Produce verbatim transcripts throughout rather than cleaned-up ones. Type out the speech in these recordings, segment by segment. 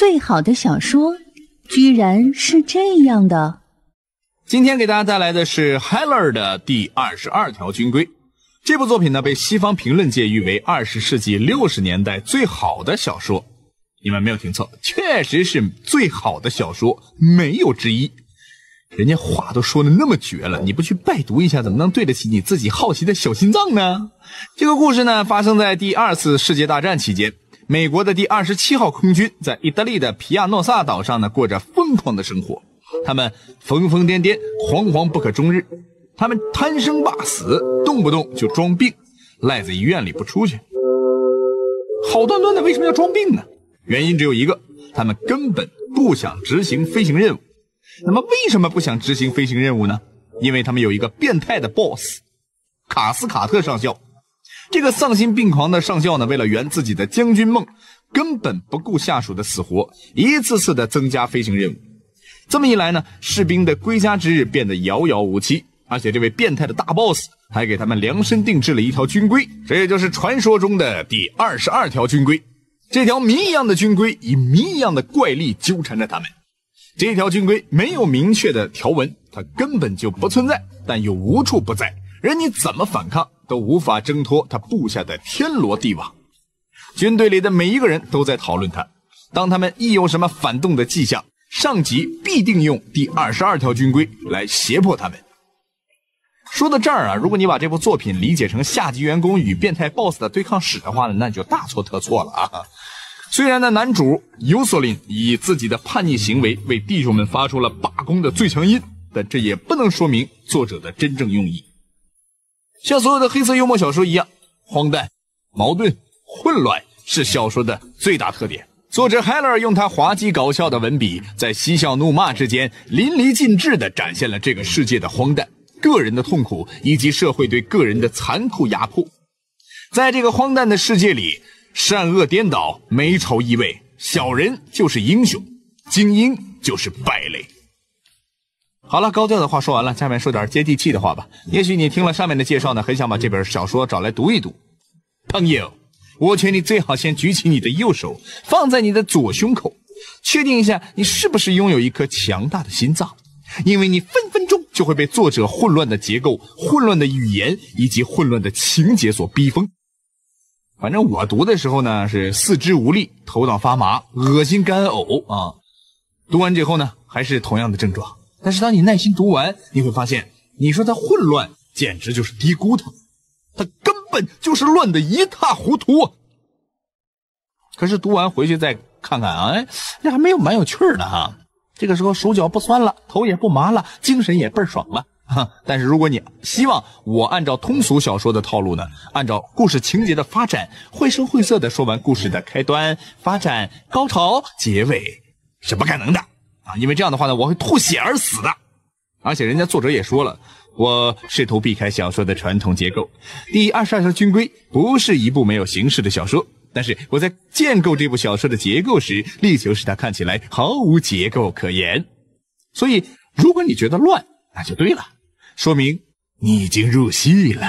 最好的小说居然是这样的。今天给大家带来的是 Heller 的第二十二条军规。这部作品呢，被西方评论界誉为二十世纪六十年代最好的小说。你们没有听错，确实是最好的小说，没有之一。人家话都说的那么绝了，你不去拜读一下，怎么能对得起你自己好奇的小心脏呢？这个故事呢，发生在第二次世界大战期间。美国的第二十七号空军在意大利的皮亚诺萨岛上呢，过着疯狂的生活。他们疯疯癫癫，惶惶不可终日。他们贪生怕死，动不动就装病，赖在医院里不出去。好端端的为什么要装病呢？原因只有一个，他们根本不想执行飞行任务。那么为什么不想执行飞行任务呢？因为他们有一个变态的 boss， 卡斯卡特上校。这个丧心病狂的上校呢，为了圆自己的将军梦，根本不顾下属的死活，一次次的增加飞行任务。这么一来呢，士兵的归家之日变得遥遥无期。而且这位变态的大 boss 还给他们量身定制了一条军规，这也就是传说中的第二十二条军规。这条谜一样的军规以谜一样的怪力纠缠着他们。这条军规没有明确的条文，它根本就不存在，但又无处不在，任你怎么反抗都无法挣脱他布下的天罗地网。军队里的每一个人都在讨论它，当他们一有什么反动的迹象，上级必定用第二十二条军规来胁迫他们。说到这儿啊，如果你把这部作品理解成下级员工与变态 boss 的对抗史的话呢，那就大错特错了啊。虽然呢，男主尤索林以自己的叛逆行为为弟兄们发出了罢工的最强音，但这也不能说明作者的真正用意。像所有的黑色幽默小说一样，荒诞、矛盾、混乱是小说的最大特点。作者 Heller 用他滑稽搞笑的文笔，在嬉笑怒骂之间淋漓尽致地展现了这个世界的荒诞、个人的痛苦以及社会对个人的残酷压迫。在这个荒诞的世界里，善恶颠倒，美丑异味，小人就是英雄，精英就是败类。好了，高调的话说完了，下面说点接地气的话吧。也许你听了上面的介绍呢，很想把这本小说找来读一读。朋友，我劝你最好先举起你的右手，放在你的左胸口，确定一下你是不是拥有一颗强大的心脏，因为你分分钟就会被作者混乱的结构、混乱的语言以及混乱的情节所逼疯。反正我读的时候呢，是四肢无力、头脑发麻、恶心干呕啊。读完之后呢，还是同样的症状。但是当你耐心读完，你会发现，你说它混乱，简直就是低估它，它根本就是乱得一塌糊涂。可是读完回去再看看啊，哎，这还没有蛮有趣儿的哈。这个时候手脚不酸了，头也不麻了，精神也倍儿爽了。但是如果你希望我按照通俗小说的套路呢，按照故事情节的发展，绘声绘色的说完故事的开端、发展、高潮、结尾，是不可能的啊！因为这样的话呢，我会吐血而死的。而且人家作者也说了，我试图避开小说的传统结构。第二十二条军规不是一部没有形式的小说，但是我在建构这部小说的结构时，力求使它看起来毫无结构可言。所以，如果你觉得乱，那就对了。说明你已经入戏了。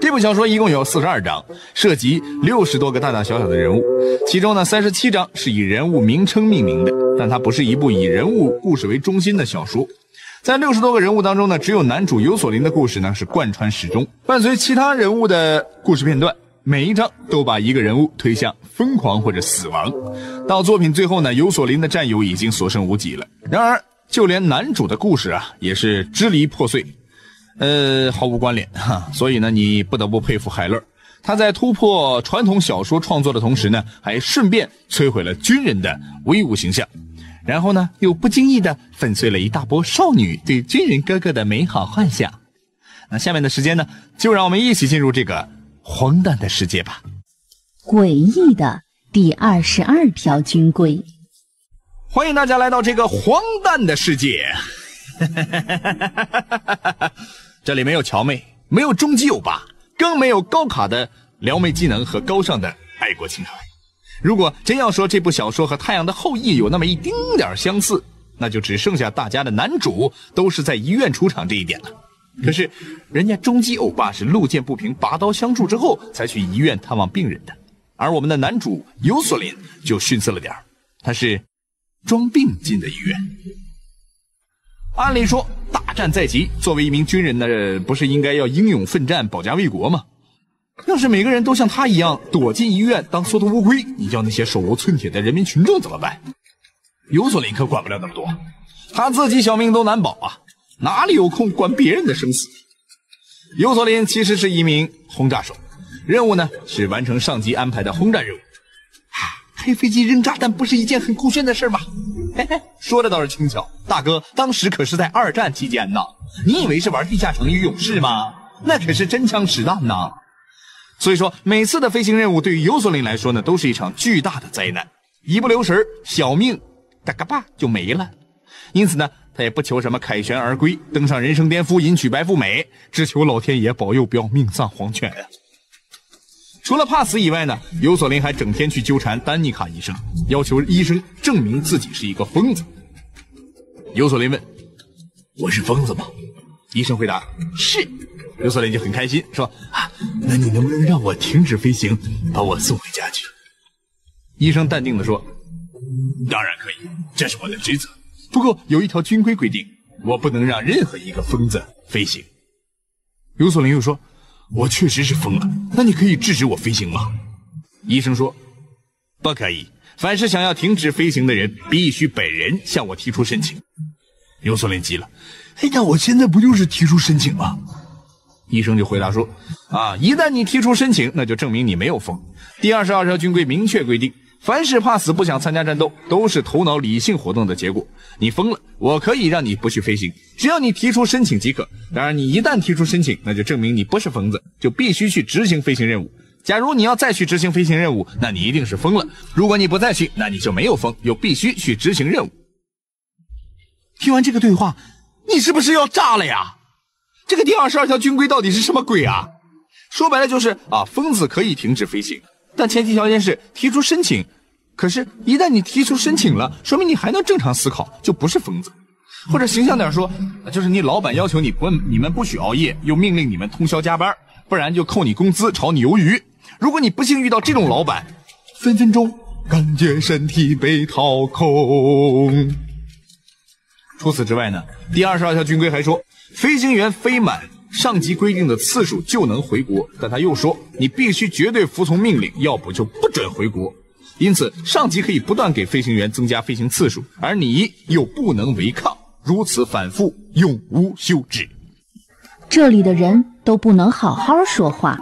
这部小说一共有四十二章，涉及六十多个大大小小的人物，其中呢三十七章是以人物名称命名的，但它不是一部以人物故事为中心的小说。在六十多个人物当中呢，只有男主尤索林的故事呢是贯穿始终，伴随其他人物的故事片段，每一章都把一个人物推向疯狂或者死亡。到作品最后呢，尤索林的战友已经所剩无几了。然而就连男主的故事啊，也是支离破碎，呃，毫无关联哈。所以呢，你不得不佩服海勒，他在突破传统小说创作的同时呢，还顺便摧毁了军人的威武形象，然后呢，又不经意的粉碎了一大波少女对军人哥哥的美好幻想。那下面的时间呢，就让我们一起进入这个荒诞的世界吧。诡异的第二十二条军规。欢迎大家来到这个荒诞的世界。这里没有乔妹，没有中基欧巴，更没有高卡的撩妹技能和高尚的爱国情怀。如果真要说这部小说和《太阳的后裔》有那么一丁点相似，那就只剩下大家的男主都是在医院出场这一点了。可是人家中基欧巴是路见不平拔刀相助之后才去医院探望病人的，而我们的男主尤索林就逊色了点儿，他是装病进的医院。按理说，大战在即，作为一名军人呢，不是应该要英勇奋战、保家卫国吗？要是每个人都像他一样躲进医院当缩头乌龟，你叫那些手无寸铁的人民群众怎么办？尤索林可管不了那么多，他自己小命都难保啊，哪里有空管别人的生死？尤索林其实是一名轰炸手。 任务呢是完成上级安排的轰炸任务，啊，开飞机扔炸弹不是一件很酷炫的事吗？嘿嘿，说的倒是轻巧，大哥当时可是在二战期间呢，你以为是玩地下城与勇士吗？那可是真枪实弹呢。所以说，每次的飞行任务对于尤索林来说呢，都是一场巨大的灾难，一不留神，小命哒嘎巴就没了。因此呢，他也不求什么凯旋而归，登上人生巅峰，迎娶白富美，只求老天爷保佑，不要命丧黄泉啊！ 除了怕死以外呢，尤索林还整天去纠缠丹妮卡医生，要求医生证明自己是一个疯子。尤索林问：“我是疯子吗？”医生回答：“是。”尤索林就很开心，说：“啊，那你能不能让我停止飞行，把我送回家去？”医生淡定地说：“当然可以，这是我的职责。不过有一条军规规定，我不能让任何一个疯子飞行。”尤索林又说。 我确实是疯了，那你可以制止我飞行吗？医生说，不可以。凡是想要停止飞行的人，必须本人向我提出申请。尤索林急了，哎，那我现在不就是提出申请吗？医生就回答说，啊，一旦你提出申请，那就证明你没有疯。第二十二条军规明确规定，凡是怕死不想参加战斗，都是头脑理性活动的结果。你疯了，我可以让你不去飞行。 只要你提出申请即可。当然，你一旦提出申请，那就证明你不是疯子，就必须去执行飞行任务。假如你要再去执行飞行任务，那你一定是疯了。如果你不再去，那你就没有疯，又必须去执行任务。听完这个对话，你是不是要炸了呀？这个第二十二条军规到底是什么鬼啊？说白了就是啊，疯子可以停止飞行，但前提条件是提出申请。可是，一旦你提出申请了，说明你还能正常思考，就不是疯子。 或者形象点说，就是你老板要求你不你们不许熬夜，又命令你们通宵加班，不然就扣你工资、炒你鱿鱼。如果你不幸遇到这种老板，分分钟感觉身体被掏空。除此之外呢，第二十二条军规还说，飞行员飞满上级规定的次数就能回国，但他又说你必须绝对服从命令，要不就不准回国。 因此，上级可以不断给飞行员增加飞行次数，而你又不能违抗，如此反复，永无休止。这里的人都不能好好说话。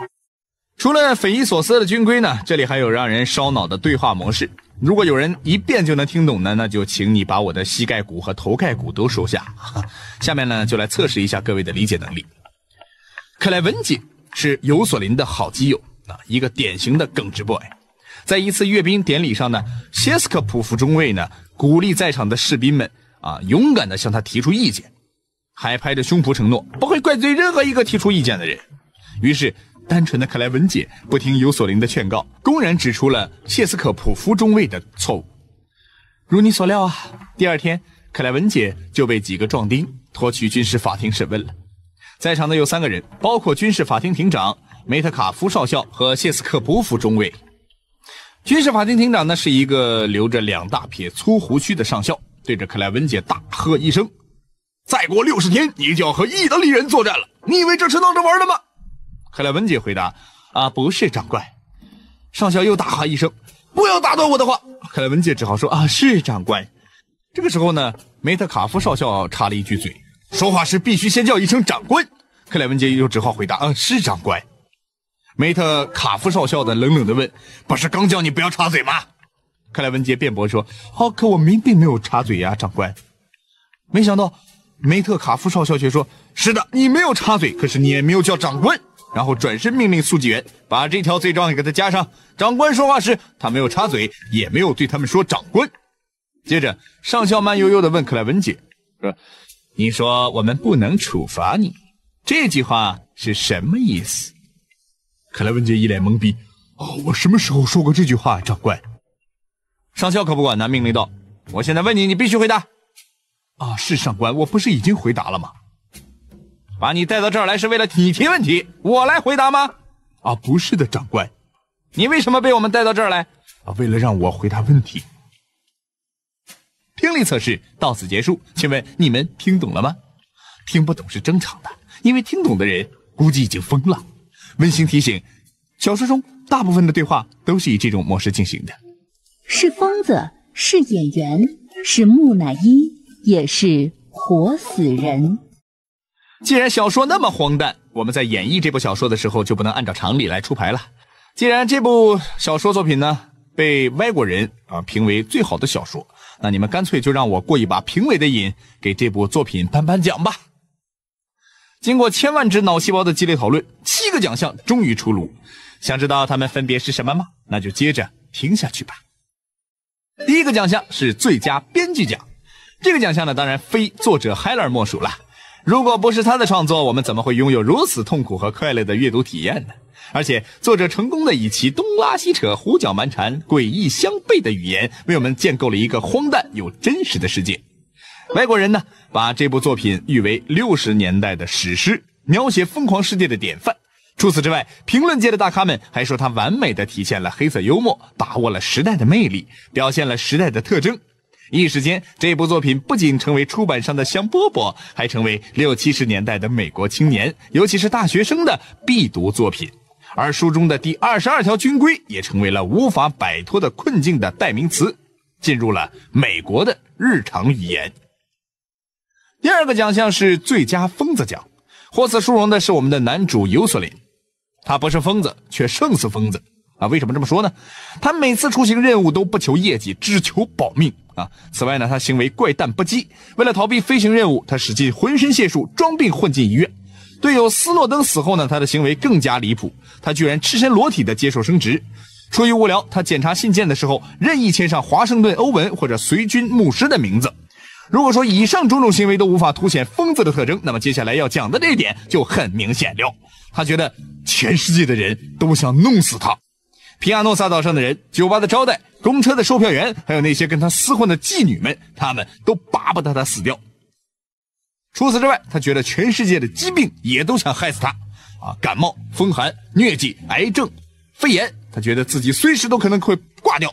除了匪夷所思的军规呢，这里还有让人烧脑的对话模式。如果有人一遍就能听懂呢，那就请你把我的膝盖骨和头盖骨都收下。下面呢，就来测试一下各位的理解能力。克莱文姐是尤索林的好基友啊，一个典型的耿直 boy。 在一次阅兵典礼上呢，谢斯克普夫中尉呢鼓励在场的士兵们啊，勇敢地向他提出意见，还拍着胸脯承诺不会怪罪任何一个提出意见的人。于是，单纯的克莱文姐不听尤索林的劝告，公然指出了谢斯克普夫中尉的错误。如你所料啊，第二天克莱文姐就被几个壮丁拖去军事法庭审问了。在场的有三个人，包括军事法庭庭长梅特卡夫少校和谢斯克普夫中尉。 军事法庭庭长呢是一个留着两大撇粗胡须的上校，对着克莱文姐大喝一声：“再过六十天，你就要和意大利人作战了！你以为这是闹着玩的吗？”克莱文姐回答：“啊，不是，长官。”上校又大喊一声：“不要打断我的话！”克莱文姐只好说：“啊，是，长官。”这个时候呢，梅特卡夫少校插了一句嘴：“说话时必须先叫一声长官。”克莱文姐又只好回答：“啊，是，长官。” 梅特卡夫少校的冷冷地问：“不是刚叫你不要插嘴吗？”克莱文杰辩驳说：“哦，可我们并没有插嘴呀，长官。”没想到梅特卡夫少校却说：“是的，你没有插嘴，可是你也没有叫长官。”然后转身命令速记员把这条罪状给他加上：“长官说话时，他没有插嘴，也没有对他们说‘长官’。”接着，上校慢悠悠地问克莱文杰说：“你说我们不能处罚你，这句话是什么意思？” 克莱文杰一脸懵逼，哦，我什么时候说过这句话，长官？上校可不管他，命令道：“我现在问你，你必须回答。”啊，是上官，我不是已经回答了吗？把你带到这儿来是为了你提问题，我来回答吗？啊，不是的，长官。你为什么被我们带到这儿来？啊，为了让我回答问题。听力测试到此结束，请问你们听懂了吗？听不懂是正常的，因为听懂的人估计已经疯了。温馨提醒：小说中大部分的对话都是以这种模式进行的。是疯子，是演员，是木乃伊，也是活死人。既然小说那么荒诞，我们在演绎这部小说的时候就不能按照常理来出牌了。既然这部小说作品呢被外国人啊评为最好的小说，那你们干脆就让我过一把评委的瘾，给这部作品颁颁奖吧。经过千万只脑细胞的激烈讨论，七个奖项终于出炉。想知道它们分别是什么吗？那就接着听下去吧。第一个奖项是最佳编剧奖，这个奖项呢当然非作者 Heller 莫属了。如果不是他的创作，我们怎么会拥有如此痛苦和快乐的阅读体验呢？而且作者成功的以其东拉西扯、胡搅蛮缠、诡异相悖的语言，为我们建构了一个荒诞又真实的世界。外国人呢，把这部作品誉为六十年代的史诗，描写疯狂世界的典范。除此之外，评论界的大咖们还说它完美的体现了黑色幽默，把握了时代的魅力，表现了时代的特征。一时间，这部作品不仅成为出版商的香饽饽，还成为六七十年代的美国青年，尤其是大学生的必读作品。而书中的第二十二条军规也成为了无法摆脱的困境的代名词，进入了美国的日常语言。第二个奖项是最佳疯子奖，获此殊荣的是我们的男主尤瑟林。他不是疯子，却胜似疯子。啊，为什么这么说呢？他每次出行任务都不求业绩，只求保命啊！此外呢，他行为怪诞不羁，为了逃避飞行任务，他使尽浑身解数装病混进医院。队友斯诺登死后呢，他的行为更加离谱，他居然赤身裸体的接受升职。出于无聊，他检查信件的时候任意签上华盛顿·欧文或者随军牧师的名字。如果说以上种种行为都无法凸显疯子的特征，那么接下来要讲的这一点就很明显了。他觉得全世界的人都想弄死他。皮亚诺萨岛上的人，酒吧的招待，公车的售票员，还有那些跟他厮混的妓女们，他们都巴不得他死掉。除此之外，他觉得全世界的疾病也都想害死他，啊，感冒、风寒、疟疾、癌症、肺炎，他觉得自己随时都可能会挂掉。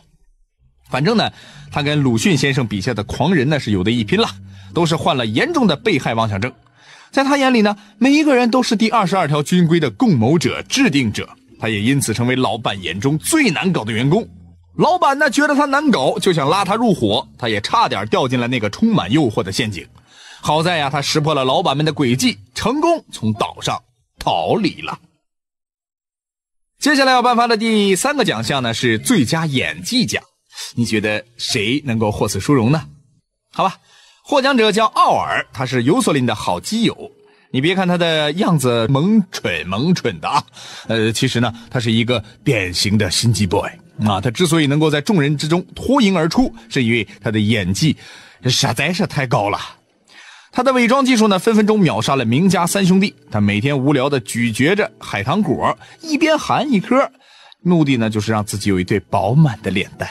反正呢，他跟鲁迅先生笔下的狂人呢是有的一拼了，都是患了严重的被害妄想症。在他眼里呢，每一个人都是第二十二条军规的共谋者、制定者。他也因此成为老板眼中最难搞的员工。老板呢觉得他难搞，就想拉他入伙，他也差点掉进了那个充满诱惑的陷阱。好在呀，他识破了老板们的诡计，成功从岛上逃离了。接下来要颁发的第三个奖项呢是最佳演技奖，你觉得谁能够获此殊荣呢？好吧，获奖者叫奥尔，他是尤索林的好基友。你别看他的样子萌蠢萌蠢的啊，呃，其实呢，他是一个典型的心机 boy 啊。他之所以能够在众人之中脱颖而出，是因为他的演技实在是太高了。他的伪装技术呢，分分钟秒杀了名家三兄弟。他每天无聊的咀嚼着海棠果，一边含一颗，目的呢就是让自己有一对饱满的脸蛋。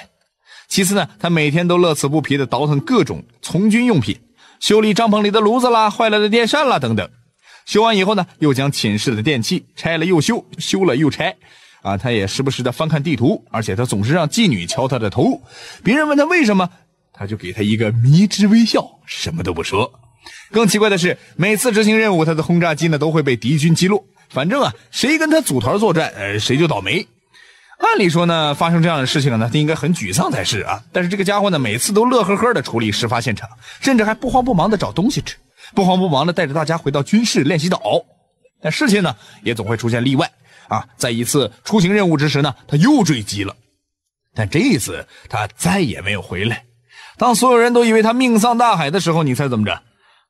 其次呢，他每天都乐此不疲的倒腾各种从军用品，修理帐篷里的炉子啦、坏了的电扇啦等等。修完以后呢，又将寝室的电器拆了又修，修了又拆，啊，他也时不时的翻看地图，而且他总是让妓女敲他的头。别人问他为什么，他就给他一个迷之微笑，什么都不说。更奇怪的是，每次执行任务，他的轰炸机呢都会被敌军击落。反正啊，谁跟他组团作战，呃，谁就倒霉。按理说呢，发生这样的事情呢，他应该很沮丧才是啊。但是这个家伙呢，每次都乐呵呵的处理事发现场，甚至还不慌不忙的找东西吃。不慌不忙地带着大家回到军事练习岛，但事情呢也总会出现例外啊！在一次出行任务之时呢，他又坠机了，但这一次他再也没有回来。当所有人都以为他命丧大海的时候，你猜怎么着？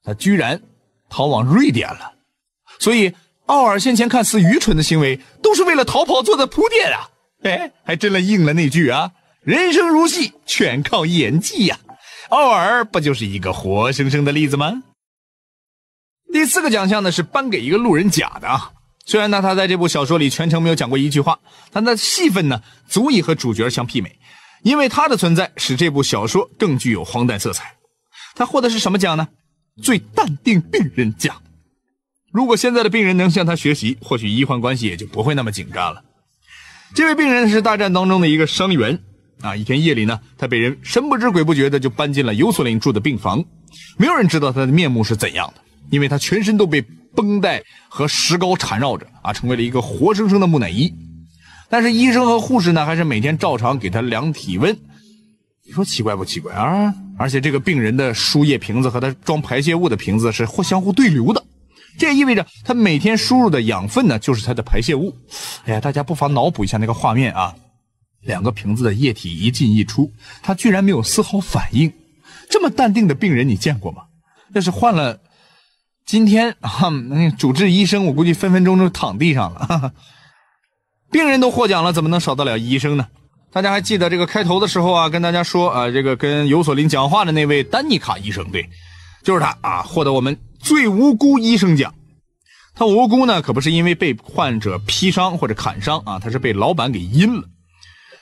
他居然逃往瑞典了。所以奥尔先前看似愚蠢的行为，都是为了逃跑做的铺垫啊！哎，还真的应了那句啊：人生如戏，全靠演技呀！奥尔不就是一个活生生的例子吗？第四个奖项呢是颁给一个路人甲的啊，虽然呢他在这部小说里全程没有讲过一句话，但他的戏份呢足以和主角相媲美，因为他的存在使这部小说更具有荒诞色彩。他获得是什么奖呢？最淡定病人奖。如果现在的病人能向他学习，或许医患关系也就不会那么紧张了。这位病人是大战当中的一个伤员啊。一天夜里呢，他被人神不知鬼不觉的就搬进了尤索林住的病房，没有人知道他的面目是怎样的，因为他全身都被绷带和石膏缠绕着啊，成为了一个活生生的木乃伊。但是医生和护士呢，还是每天照常给他量体温。你说奇怪不奇怪啊？而且这个病人的输液瓶子和他装排泄物的瓶子是互相互对流的，这也意味着他每天输入的养分呢，就是他的排泄物。哎呀，大家不妨脑补一下那个画面啊，两个瓶子的液体一进一出，他居然没有丝毫反应。这么淡定的病人你见过吗？要是换了今天啊，主治医生，我估计分分钟就躺地上了。哈哈，病人都获奖了，怎么能少得了医生呢？大家还记得这个开头的时候啊，跟大家说啊，这个跟尤索林讲话的那位丹尼卡医生，对，就是他啊，获得我们最无辜医生奖。他无辜呢，可不是因为被患者劈伤或者砍伤啊，他是被老板给阴了。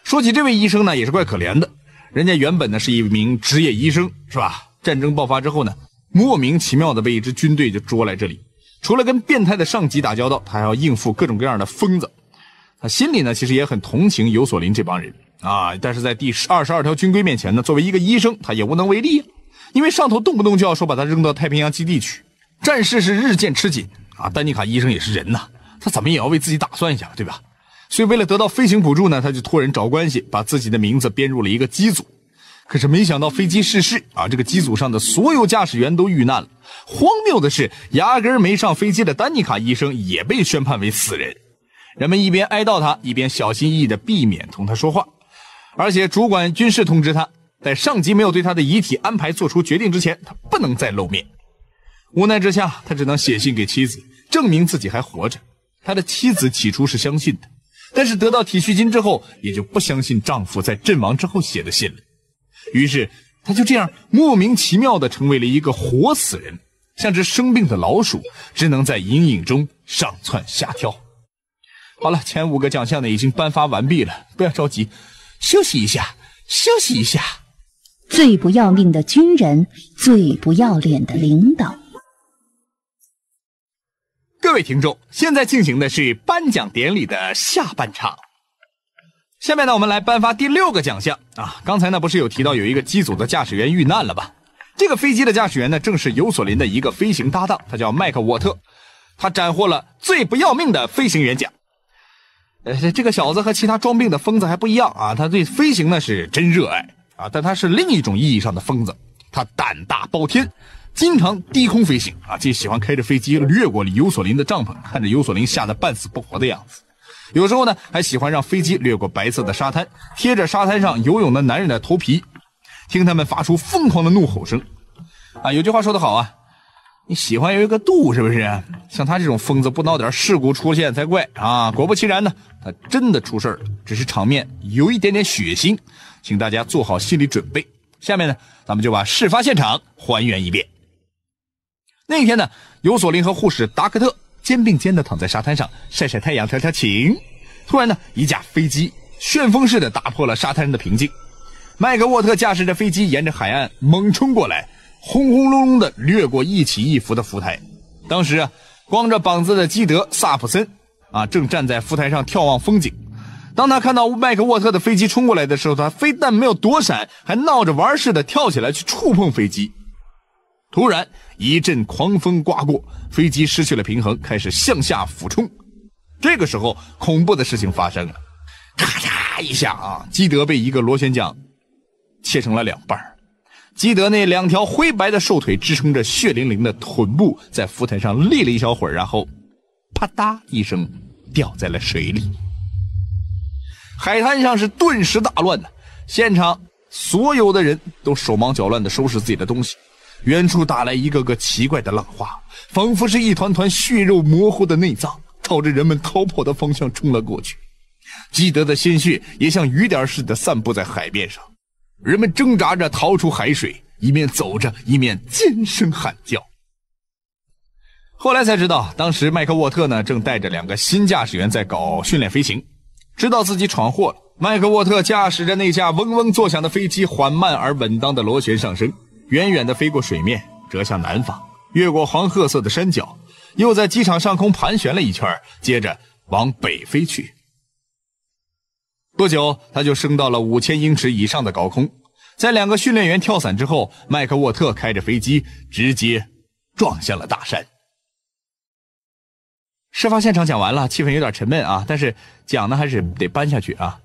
说起这位医生呢，也是怪可怜的，人家原本呢是一名职业医生，是吧？战争爆发之后呢，莫名其妙的被一支军队就捉来这里，除了跟变态的上级打交道，他还要应付各种各样的疯子。他心里呢其实也很同情尤索林这帮人啊，但是在第二十二条军规面前呢，作为一个医生他也无能为力啊，因为上头动不动就要说把他扔到太平洋基地去。战事是日渐吃紧啊，丹尼卡医生也是人呐、啊，他怎么也要为自己打算一下，对吧？所以为了得到飞行补助呢，他就托人找关系把自己的名字编入了一个机组。可是没想到飞机失事啊，这个机组上的所有驾驶员都遇难了。荒谬的是，压根儿没上飞机的丹尼卡医生也被宣判为死人。人们一边哀悼他，一边小心翼翼地避免同他说话，而且主管军事通知他，在上级没有对他的遗体安排做出决定之前，他不能再露面。无奈之下，他只能写信给妻子，证明自己还活着。他的妻子起初是相信他，但是得到体恤金之后，也就不相信丈夫在阵亡之后写的信了。于是，他就这样莫名其妙地成为了一个活死人，像只生病的老鼠，只能在阴影中上蹿下跳。好了，前五个奖项呢已经颁发完毕了，不要着急，休息一下，休息一下。最不要命的军人，最不要脸的领导。各位听众，现在进行的是颁奖典礼的下半场。下面呢，我们来颁发第六个奖项啊。刚才呢，不是有提到有一个机组的驾驶员遇难了吧？这个飞机的驾驶员呢，正是尤索林的一个飞行搭档，他叫麦克沃特，他斩获了最不要命的飞行员奖。呃，这个小子和其他装病的疯子还不一样啊，他对飞行呢是真热爱啊，但他是另一种意义上的疯子，他胆大包天，经常低空飞行啊，就喜欢开着飞机掠过尤索林的帐篷，看着尤索林吓得半死不活的样子。有时候呢，还喜欢让飞机掠过白色的沙滩，贴着沙滩上游泳的男人的头皮，听他们发出疯狂的怒吼声。啊，有句话说得好啊，你喜欢有一个度是不是？像他这种疯子不闹点事故出现才怪啊！果不其然呢，他真的出事了，只是场面有一点点血腥，请大家做好心理准备。下面呢，咱们就把事发现场还原一遍。那天呢，尤索林和护士达克特肩并肩的躺在沙滩上晒晒太阳调调情，突然呢，一架飞机旋风似的打破了沙滩上的平静，麦格沃特驾驶着飞机沿着海岸猛冲过来，轰轰隆隆的掠过一起一伏的浮台。当时啊，光着膀子的基德·萨普森啊，正站在浮台上眺望风景。当他看到麦克沃特的飞机冲过来的时候，他非但没有躲闪，还闹着玩似的跳起来去触碰飞机。突然一阵狂风刮过，飞机失去了平衡，开始向下俯冲。这个时候，恐怖的事情发生了，咔嚓一下啊，基德被一个螺旋桨切成了两半。基德那两条灰白的瘦腿支撑着血淋淋的臀部，在浮台上立了一小会儿，然后啪嗒一声掉在了水里。海滩上是顿时大乱的，现场所有的人都手忙脚乱地收拾自己的东西。远处打来一个个奇怪的浪花，仿佛是一团团血肉模糊的内脏，朝着人们逃跑的方向冲了过去。基德的鲜血也像雨点似的散布在海面上。人们挣扎着逃出海水，一面走着，一面尖声喊叫。后来才知道，当时麦克沃特呢正带着两个新驾驶员在搞训练飞行。知道自己闯祸了，麦克沃特驾驶着那架嗡嗡作响的飞机，缓慢而稳当的螺旋上升，远远地飞过水面，折向南方，越过黄褐色的山脚，又在机场上空盘旋了一圈，接着往北飞去。不久，他就升到了五千英尺以上的高空。在两个训练员跳伞之后，麦克沃特开着飞机直接撞向了大山。事发现场讲完了，气氛有点沉闷啊，但是奖呢还是得颁下去啊。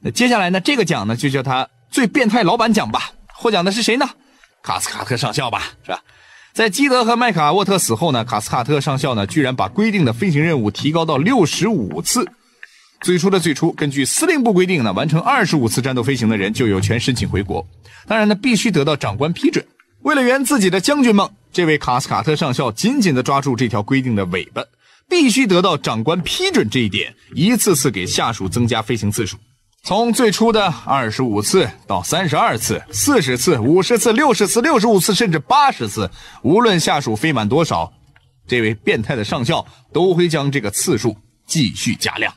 那接下来呢，这个奖呢就叫他最变态老板奖吧。获奖的是谁呢？卡斯卡特上校吧，是吧？在基德和麦卡沃特死后呢，卡斯卡特上校呢居然把规定的飞行任务提高到六十五次。最初的最初，根据司令部规定呢，完成二十五次战斗飞行的人就有权申请回国，当然呢必须得到长官批准。为了圆自己的将军梦，这位卡斯卡特上校紧紧地抓住这条规定的尾巴，必须得到长官批准这一点，一次次给下属增加飞行次数。从最初的二十五次到三十二次 ,四十 次 ,五十 次 ,六十 次 ,六十五 次甚至八十次，无论下属飞满多少，这位变态的上校都会将这个次数继续加量。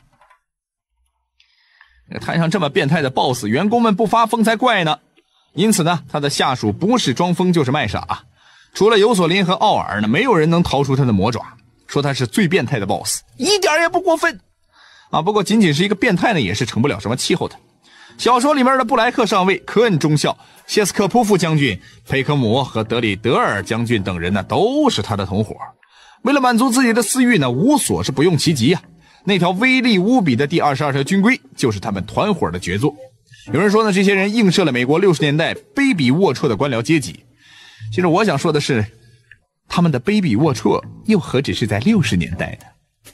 摊上这么变态的 boss， 员工们不发疯才怪呢。因此呢，他的下属不是装疯就是卖傻。除了尤索林和奥尔呢，没有人能逃出他的魔爪。说他是最变态的 boss， 一点也不过分。啊，不过仅仅是一个变态呢，也是成不了什么气候的。小说里面的布莱克上尉、科恩中校、谢斯克普夫将军、佩科姆和德里德尔将军等人呢，都是他的同伙。为了满足自己的私欲呢，无所是不用其极啊。那条威力无比的第二十二条军规就是他们团伙的杰作。有人说呢，这些人映射了美国六十年代卑鄙龌龊的官僚阶级。其实我想说的是，他们的卑鄙龌龊又何止是在六十年代呢？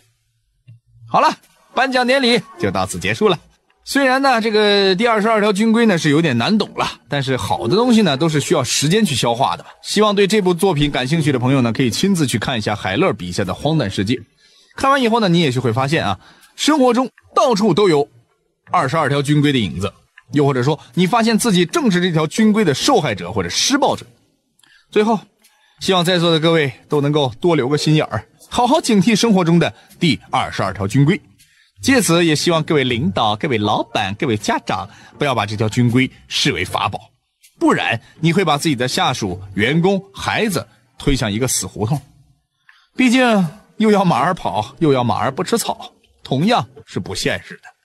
好了，颁奖典礼就到此结束了。虽然呢，这个第二十二条军规呢是有点难懂了，但是好的东西呢都是需要时间去消化的。希望对这部作品感兴趣的朋友呢，可以亲自去看一下海勒笔下的《荒诞世界》。看完以后呢，你也许会发现啊，生活中到处都有二十二条军规的影子，又或者说你发现自己正是这条军规的受害者或者施暴者。最后，希望在座的各位都能够多留个心眼儿，好好警惕生活中的第二十二条军规。借此也希望各位领导、各位老板、各位家长不要把这条军规视为法宝，不然你会把自己的下属、员工、孩子推向一个死胡同。毕竟又要马儿跑，又要马儿不吃草，同样是不现实的。